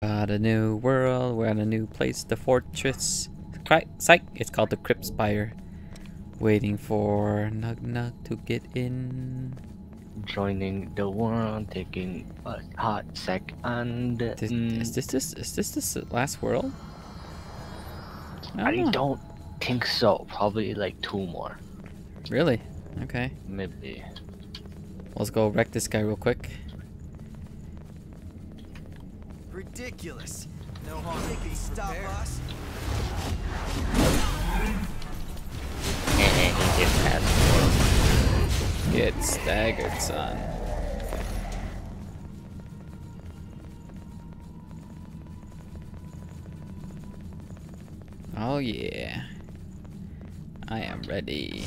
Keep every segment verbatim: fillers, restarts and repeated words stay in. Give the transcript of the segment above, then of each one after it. Got a new world, we're at a new place, the fortress. Psych, it's called the Crypt Spire. Waiting for Nug-nug to get in. Joining the world, taking a hot sec and... This, mm, is, this, this, is this this last world? I, I don't, don't think so. Probably like two more. Really? Okay. Maybe. Let's go wreck this guy real quick. Ridiculous. No harm. They can stop us. And he just has to get staggered, son. Oh yeah. I am ready.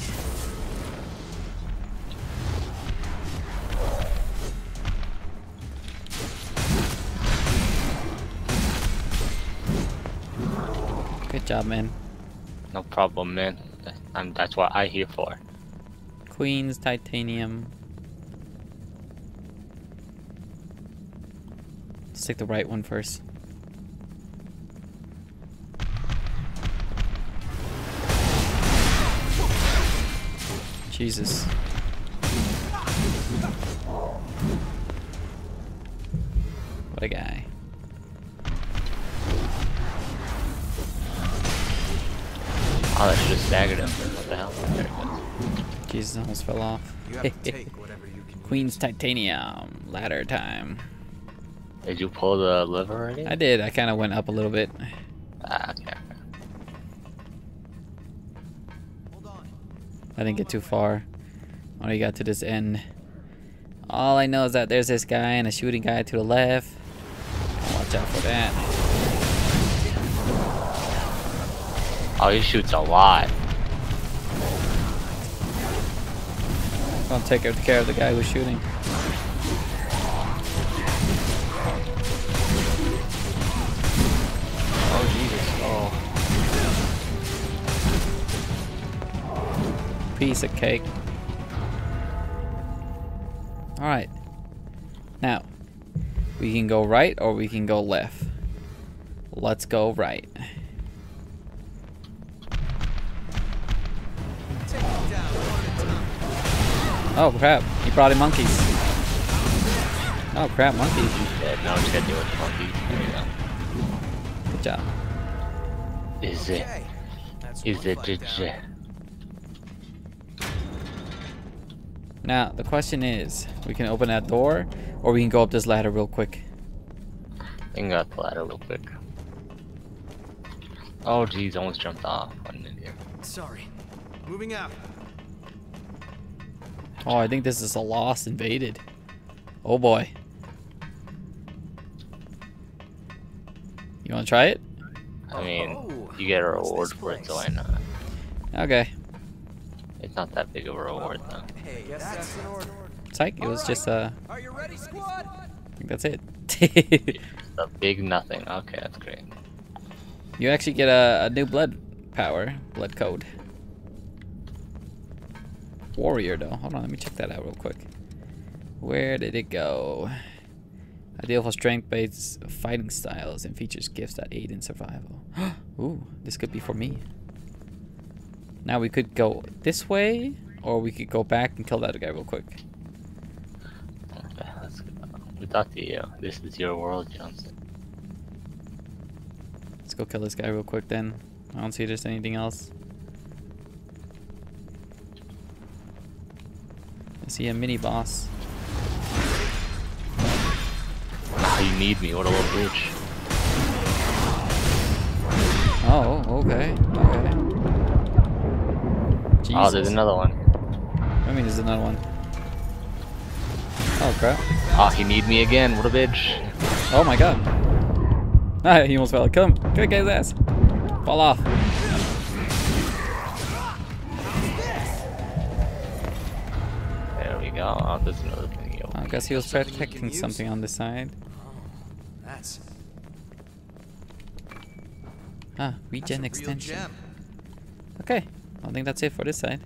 Good job, man. No problem, man. I'm, that's what I'm here for. Queen's Titanium. Let's take the right one first. Jesus. What a guy. Oh, that should have staggered him. What the hell? There it goes. Jesus, almost fell off. You have to take whatever you can. Queen's Titanium. Ladder time. Did you pull the lever already? I did. I kind of went up a little bit. Ah, okay. Hold on. I didn't get too far. I only got to this end. All I know is that there's this guy and a shooting guy to the left. Watch out for that. Oh, he shoots a lot. I'll take care of the guy who's shooting. Oh, Jesus. Oh. Piece of cake. Alright. Now, we can go right or we can go left. Let's go right. Oh crap, he brought in monkeys. Oh crap, monkeys. Yeah, now I'm just gonna deal with the monkeys. There we go. Good job. Is it? Is it? Did you? Now, the question is, we can open that door, or we can go up this ladder real quick. I can go up the ladder real quick. Oh geez, almost jumped off. What an idiot. Sorry. Moving out. Oh, I think this is a lost invaded. Oh boy. You wanna try it? I mean, you get a reward for it, so why not? Okay. It's not that big of a reward though. Psych, it was just a... Uh, I think that's it. A big nothing. Okay, that's great. You actually get a, a new blood power, blood code. Warrior though. Hold on, let me check that out real quick. Where did it go? Ideal for strength-based fighting styles and features gifts that aid in survival. Ooh, this could be for me. Now we could go this way, or we could go back and kill that guy real quick. Okay, let's go. We thought the uh, this is your world, Johnson. Let's go kill this guy real quick then. I don't see there's anything else. See a mini boss. Oh, you need me, what a little bitch. Oh, okay. Okay. Jesus. Oh, there's another one. I mean, there's another one. Oh, crap. Oh, he need me again, what a bitch. Oh my god. Ah, he almost fell. Come, kick his ass. Fall off. Oh, there's another thing. I guess he was protecting something on the side. That's ah, regen extension. Okay, I think that's it for this side.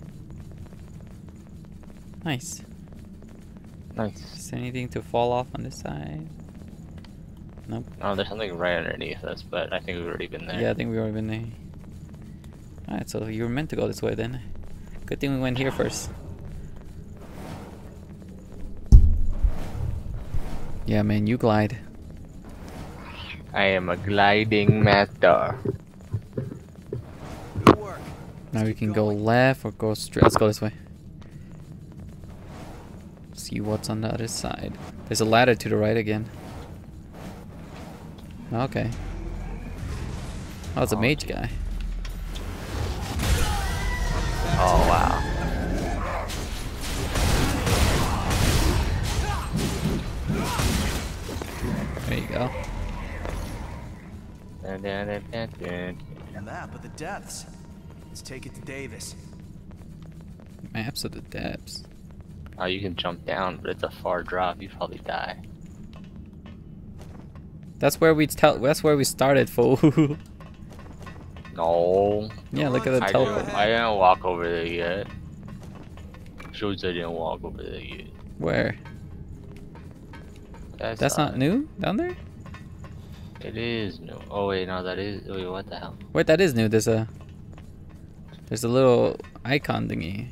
Nice. Nice. Is there anything to fall off on this side? Nope. Oh, there's something right underneath us, but I think we've already been there. Yeah, I think we've already been there. Alright, so you were meant to go this way then. Good thing we went here first. Yeah, man, you glide. I am a gliding master. Good work. Now we can go left or go straight. Let's go this way. See what's on the other side. There's a ladder to the right again. Okay. Oh, it's a mage guy. Oh, wow. There you go. And that, but the depths. Let's take it to Davis. Maps of the depths. Oh, you can jump down, but it's a far drop. You probably die. That's where we tell. That's where we started, fool. No. Yeah, look at the teleport. I didn't walk over there yet. Shows I didn't walk over there yet. Where? That's, that's not, not new down there. It is new. Oh wait, no, that is. Wait, what the hell? Wait, that is new. There's a. There's a little icon thingy.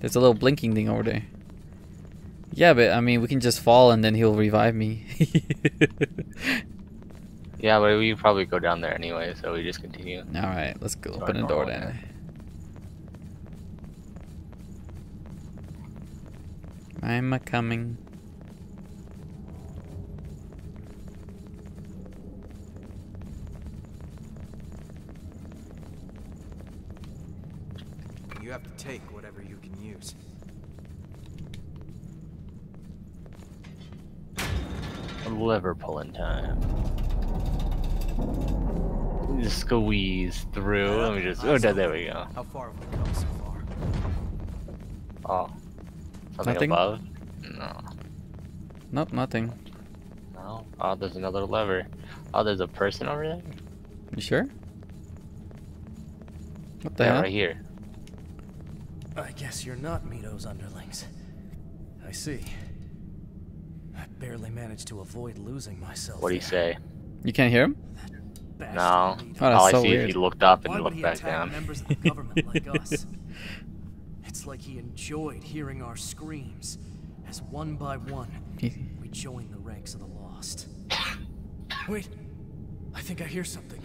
There's a little blinking thing over there. Yeah, but I mean, we can just fall and then he'll revive me. Yeah, but we probably go down there anyway, so we just continue. All right, let's go so open the door then. There. I'm a coming. You have to take whatever you can use. Lever pulling time. Just squeeze through. Let me just. Oh, there we go. How far have we come so far? Oh, something above? No. Nope, nothing. No. Oh, there's another lever. Oh, there's a person over there. You sure? What the hell? Right here. I guess you're not Mito's underlings. I see. I barely managed to avoid losing myself. What do you say? You can't hear him? No. Oh, that's all I so see weird. Is he looked up and Why looked back down. Members of the government like us? It's like he enjoyed hearing our screams as one by one we joined the ranks of the lost. Wait, I think I hear something.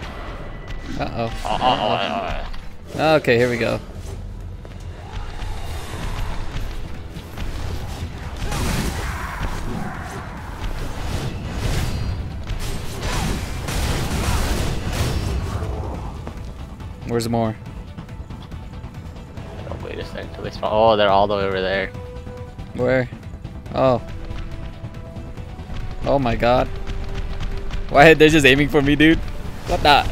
Uh oh. Uh -oh. Uh, okay, here we go. Where's more? Oh, wait a second till they spawn. Oh, they're all the way over there. Where? Oh. Oh my god. Why they're just aiming for me, dude? What the?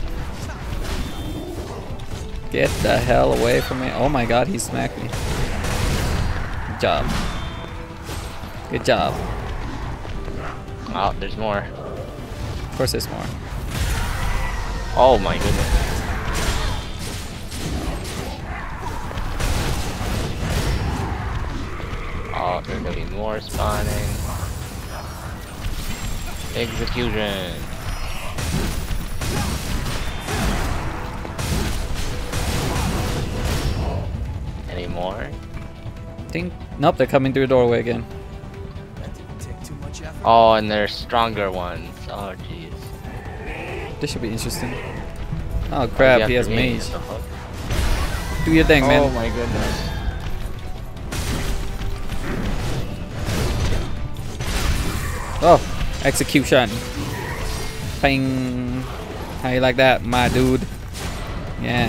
Get the hell away from me. Oh my god, he smacked me. Good job. Good job. Oh, there's more. Of course there's more. Oh my goodness. Oh, there's gonna be more spawning. Execution. Any more? Think? Nope, they're coming through the doorway again. That didn't take too much effort. Oh, and they're stronger ones. Oh, jeez. This should be interesting. Oh crap, oh, he has mage. Do your thing, man. Oh my goodness. Oh, execution. Ping. How you like that, my dude? Yeah.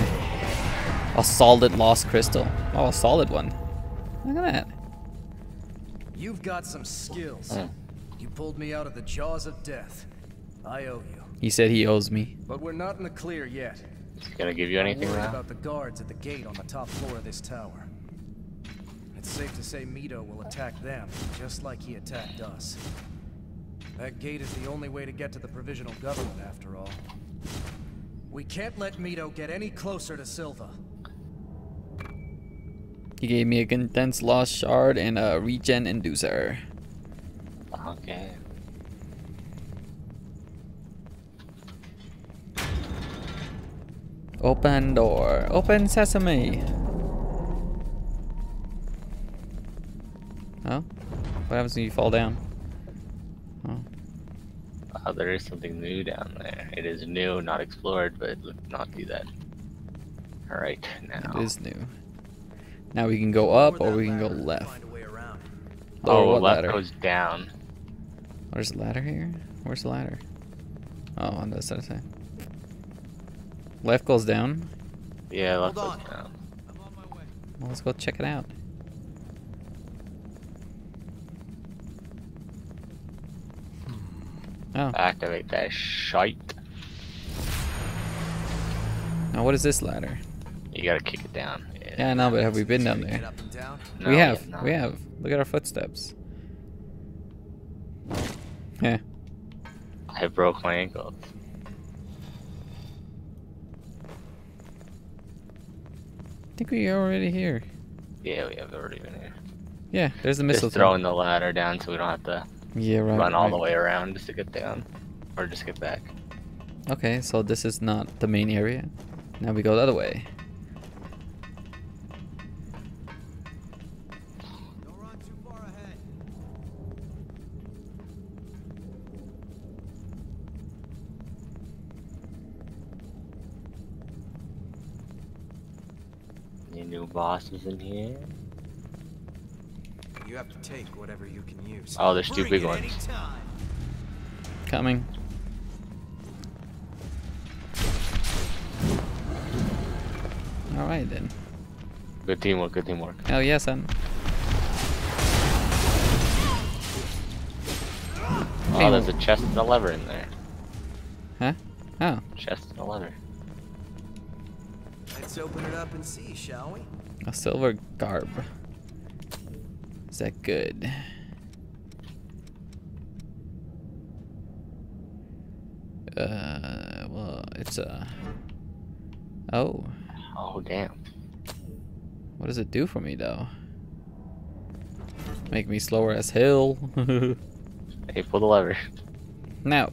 A solid lost crystal. Oh, a solid one. Look at that. You've got some skills. Mm. You pulled me out of the jaws of death. I owe you. He said he owes me. But we're not in the clear yet. Is he gonna give you anything now? I'm worried about the guards at the gate on the top floor of this tower. It's safe to say Mito will attack them, just like he attacked us. That gate is the only way to get to the provisional government, after all. We can't let Mito get any closer to Silva. He gave me a condensed lost shard and a regen inducer. Okay. Open door. Open sesame. Oh? What happens when you fall down? Oh. Wow, there is something new down there. It is new, not explored, but let's not do that. Alright, now. It is new. Now we can go up or we can go left. Oh, left goes down. There's a ladder here? Where's the ladder? Oh, on the side of the thing. Left goes down? Yeah, left goes down. I'm on my way. Well, let's go check it out. Oh. Activate that shite. Now, what is this ladder? You gotta kick it down. Yeah, yeah no, but have we been down there? Down? No, we have. We have, we have. Look at our footsteps. Yeah. I broke my ankle. I think we are already here. Yeah, we have already been here. Yeah, there's the missile. Just throwing the ladder down so we don't have to yeah, right, run all right. the way around just to get down. Or just get back. Okay, so this is not the main area. Now we go the other way. Don't run too far ahead. Any new bosses in here? You have to take whatever you can use. Oh, there's two big ones. Coming. All right then. Good teamwork. Good teamwork. Oh yeah, son. Oh, there's a chest and a lever in there. Huh? Oh. Chest and a lever. Let's open it up and see, shall we? A silver garb. Is that good? Uh, well, it's a. Uh... Oh. Oh damn. What does it do for me though? Make me slower as hell. Hey, pull the lever. No.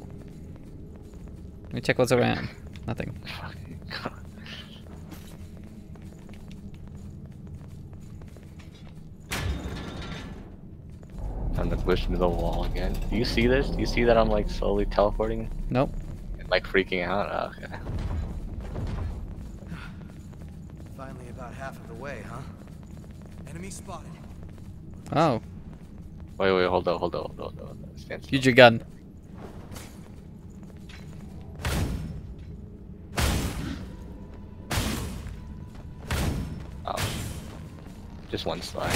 Let me check what's around. Nothing. Fucking God. Time to glitch into the wall again. Do you see this? Do you see that I'm like slowly teleporting? Nope. Like freaking out? Oh, okay. Finally about half of the way, huh? Enemy spotted. Oh. Wait, wait, hold on, hold on, hold on, hold on. Stand still. Use your gun. Oh. Just one slide.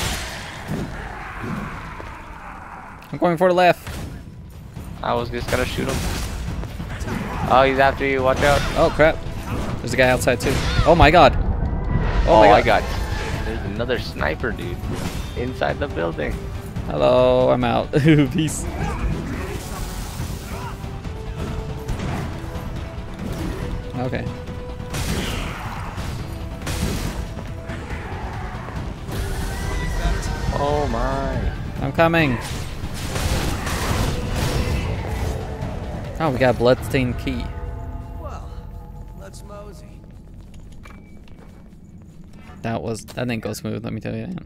I'm going for the left. I was just gonna shoot him. Oh, he's after you, watch out. Oh crap. There's a guy outside too. Oh my god. Oh, oh my god. God. There's another sniper dude inside the building. Hello, I'm out. Peace. Okay. Oh my. I'm coming. Oh, we got a bloodstained key. Well, let's mosey. That was that didn't go smooth. Let me tell you that.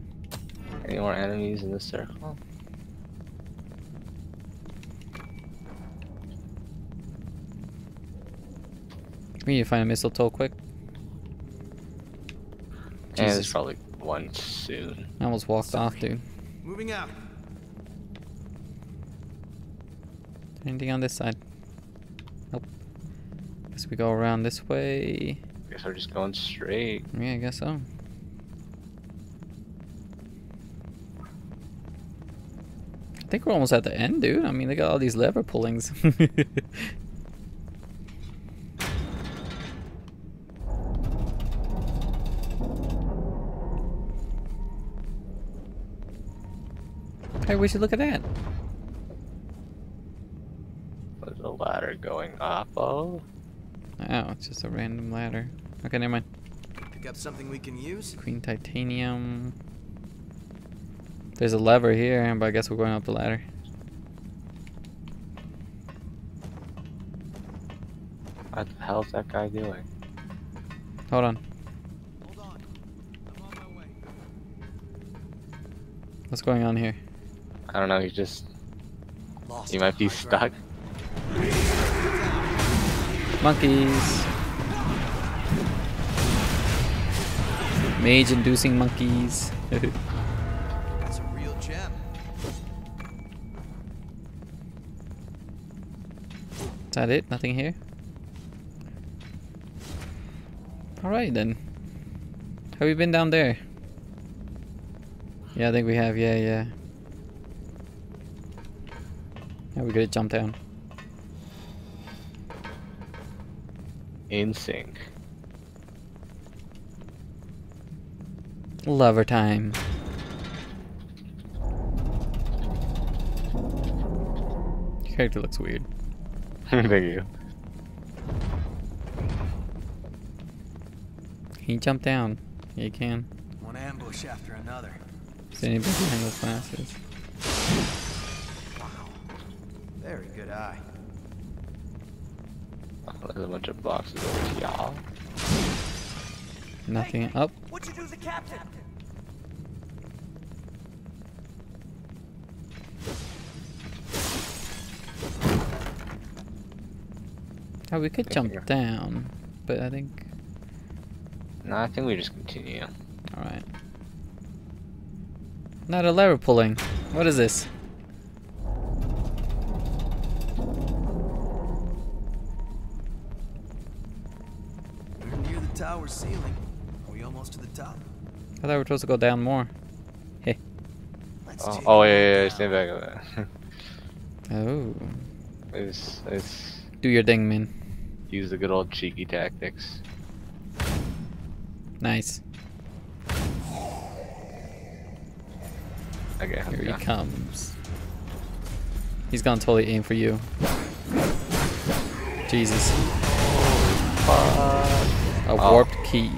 Any more enemies in this circle? We need to find a mistletoe quick. Yeah, there's probably one soon. I almost walked Sorry. off, dude. Moving out. Anything on this side? Nope. Guess we go around this way. Guess we're just going straight. Yeah, I guess so. I think we're almost at the end, dude. I mean, they got all these lever pullings. Hey, we should look at that. There's a ladder going up. Oh. Oh, it's just a random ladder. Okay, never mind. Pick up something we can use. Queen's Titanium. There's a lever here, but I guess we're going up the ladder. What the hell's that guy doing? Hold on. Hold on. I'm on my way. What's going on here? I don't know, you just... Lost you might be stuck. Monkeys! Mage-inducing monkeys. That's a real gem. Is that it? Nothing here? Alright then. Have we been down there? Yeah, I think we have. Yeah, yeah. Yeah, we gotta jump down. In sync. Lover time. Your character looks weird. Thank you. Can you jump down? Yeah, you can. One ambush after another. Is there anybody behind those glasses? Wow. Very good eye. Oh, there's a bunch of boxes over y'all. Nothing hey, up. What'd you do to the captain? Oh, we could jump down, but I think. No, I think we just continue. Alright. Not a lever pulling. What is this? We're near the tower ceiling. Are we almost to the top? I thought we were supposed to go down more. Hey. Oh, oh yeah, yeah, yeah, stay back over there. Oh. It's, it's... Do your thing, man. Use the good old cheeky tactics. Nice. Okay, here he comes. He's gonna totally aim for you. Jesus. Oh, fuck. A oh. warped key.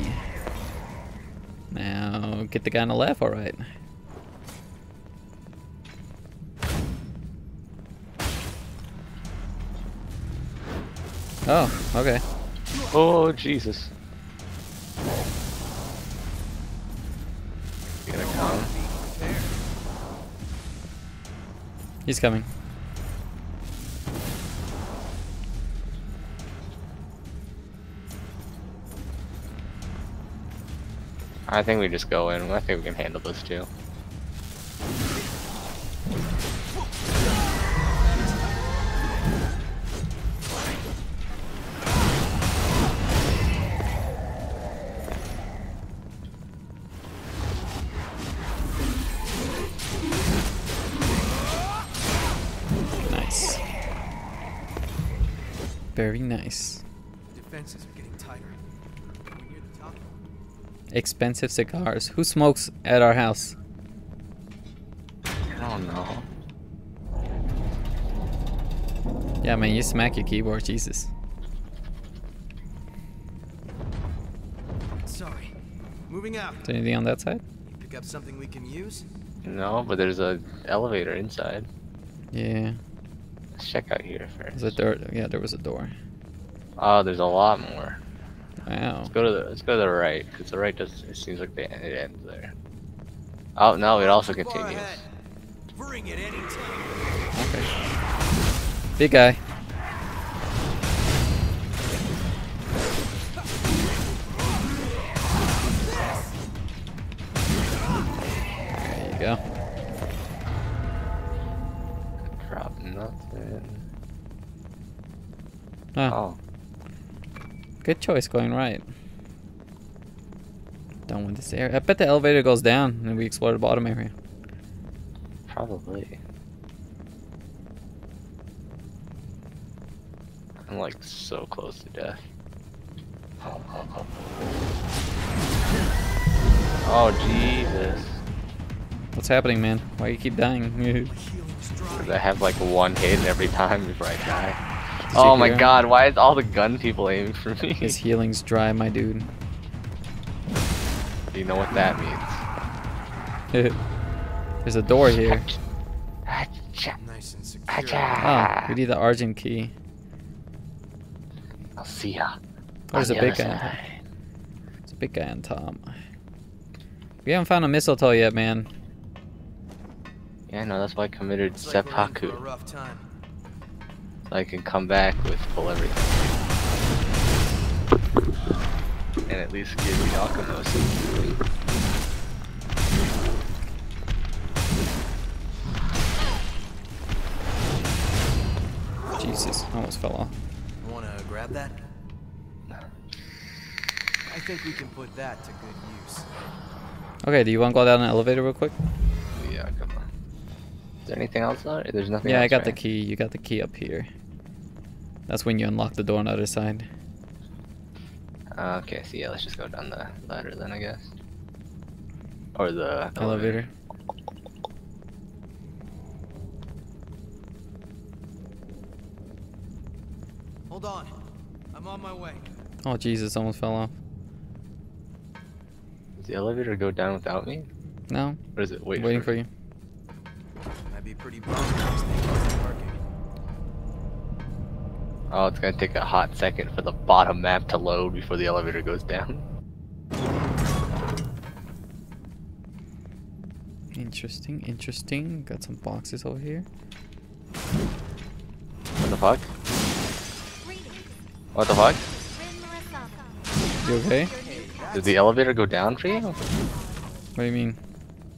Now get the guy on the left, alright. Oh, okay. Oh, Jesus. He's coming. I think we just go in. I think we can handle this too. Very nice. The defenses are getting tighter. We're near the top. Expensive cigars. Who smokes at our house? I don't know. Yeah, man, you smack your keyboard, Jesus. Sorry. Moving out. Is there anything on that side? You pick up something we can use? No, but there's a elevator inside. Yeah. Let's check out here first. There's a door. Yeah, there was a door. Oh, there's a lot more. Wow. Let's go to the let's go to the right, because the right does it seems like they, it ends there. Oh no, it also continues. Bring it any time. Okay. Big guy. There you go. Oh. Good choice going right. Don't want this area. I bet the elevator goes down and we explore the bottom area. Probably. I'm like so close to death. Oh, oh, oh. Oh Jesus. What's happening, man? Why do you keep dying? Because I have like one hit every time before I die. Did oh my god, why is all the gun people aiming for me? His healing's dry, my dude. Do you know what that means? There's a door here. Nice and secure. Ah, we need the Argent key. I'll see ya. There's a big guy. Big guy on top. We haven't found a mistletoe yet, man. Yeah, I know, that's why I committed it's seppuku. Like rough time. So I can come back with full everything. And at least give me Yakumo something. Jesus, almost fell off. Wanna grab that? I think we can put that to good use. Okay, do you want to go down the elevator real quick? Yeah, come on. Is there anything else out? There's nothing. Yeah, else, I got right? the key. You got the key up here. That's when you unlock the door on the other side. Uh, okay, so yeah, let's just go down the ladder then, I guess. Or the elevator. elevator. Hold on, I'm on my way. Oh Jesus, almost fell off. Does the elevator go down without me? No. Or is it wait waiting for, for you? I'd be pretty bummed if I was thinking of parking. Oh, it's gonna take a hot second for the bottom map to load before the elevator goes down. Interesting, interesting. Got some boxes over here. What the fuck? What the fuck? You okay? Did the elevator go down for you? What do you mean?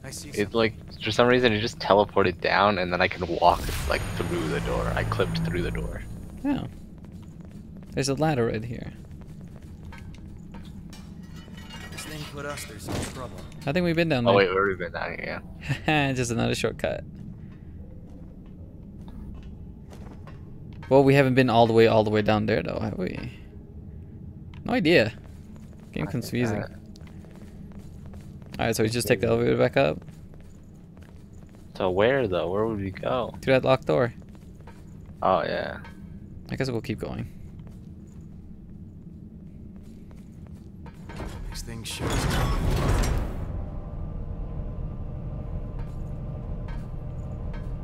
It's like, for some reason, it just teleported down and then I can walk like through the door. I clipped through the door. Yeah. There's a ladder right here. This thing put us through some trouble. I think we've been down there. Oh wait, we've already been down here, yeah. Just another shortcut. Well, we haven't been all the way, all the way down there though, have we? No idea. Game confusing. Alright, so we just take the elevator back up. So where though? Where would we go? Through that locked door. Oh yeah. I guess we'll keep going. This thing shows.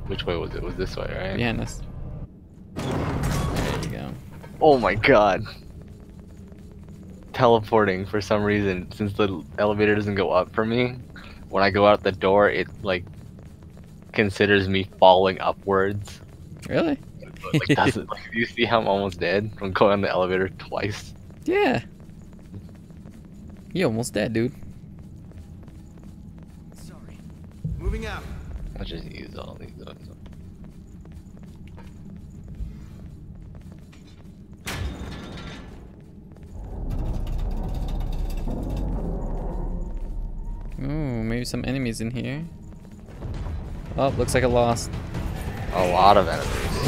Which way was it? Was this way, right? Behind us. Oh my god. Teleporting for some reason. Since the elevator doesn't go up for me, when I go out the door, it like considers me falling upwards. Really? Like, doesn't, like, do you see how I'm almost dead from going on the elevator twice? Yeah. You're almost dead, dude. Sorry. Moving out. I'll just use all these ones. Ooh, maybe some enemies in here. Oh, looks like I lost. A lot of enemies.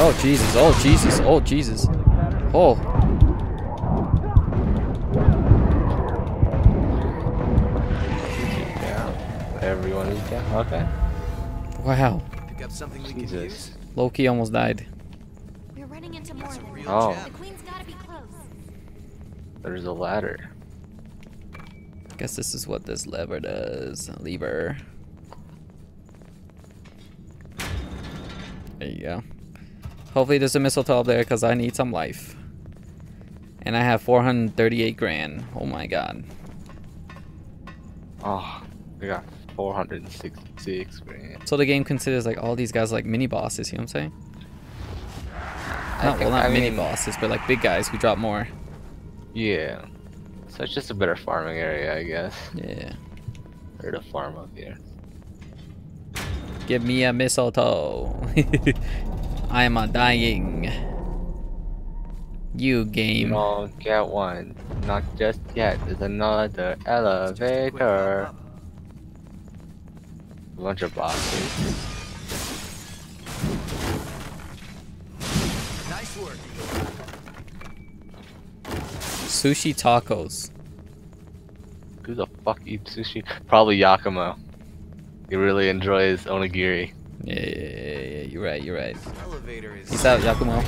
Oh Jesus, oh Jesus, oh Jesus. Oh. Everyone is down, okay. Wow. Pick up something we can use. Loki almost died. We're running into more than real oh. The queen's gotta be close. There's a ladder. I guess this is what this lever does. Lever. There you go. Hopefully there's a mistletoe up there because I need some life. And I have four hundred thirty-eight grand. Oh my god. Oh, I got four hundred sixty-six grand. So the game considers like all these guys like mini bosses, you know what I'm saying? Not, well, not I mini mean... bosses, but like big guys who drop more. Yeah, so it's just a better farming area, I guess. Yeah. Better to farm up here. Give me a mistletoe. I am a dying. You game. You don't get one. Not just yet. There's another elevator. A bunch of boxes. Nice work. Sushi tacos. Who the fuck eats sushi? Probably Yakumo. He really enjoys onigiri. Yeah, yeah, yeah, you're right, you're right. Peace out, Yakumo.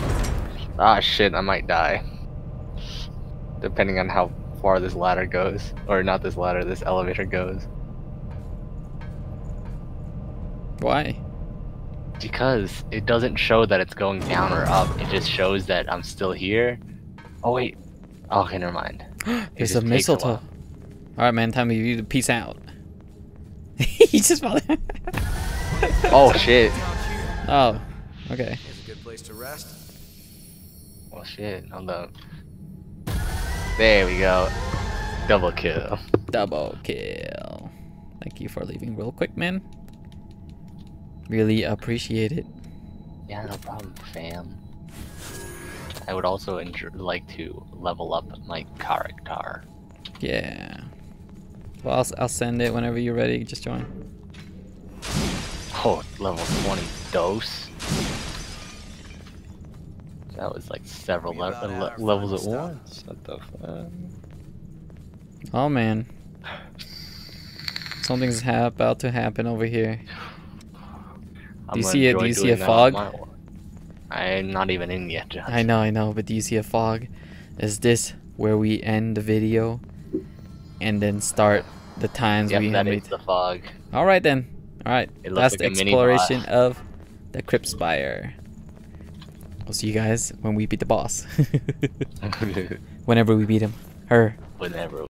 Ah shit, I might die. Depending on how far this ladder goes. Or not this ladder, this elevator goes. Why? because it doesn't show that it's going down or up. It just shows that I'm still here. Oh wait. Oh, okay, never mind. It's a mistletoe. All right, man. Time for you to peace out. He just followed. Oh shit. Oh. Okay. It's a good place to rest. Well, shit. Hold up. There we go. Double kill. Double kill. Thank you for leaving real quick, man. Really appreciate it. Yeah, no problem, fam. I would also enjoy, like to level up my character. Yeah. Well, I'll, I'll send it whenever you're ready. Just join. Oh, level twenty dose. That was like several le le levels at stuff. once. What the fuck? Oh man. Something's ha about to happen over here. Do you see it? Do you see a fog? I'm not even in yet, Josh. I know, I know, but do you see a fog? Is this where we end the video and then start the times yep, we that is the fog. All right then. All right. Last like exploration of the Crypt Spire. I'll see you guys when we beat the boss. Whenever we beat him. Her. Whenever.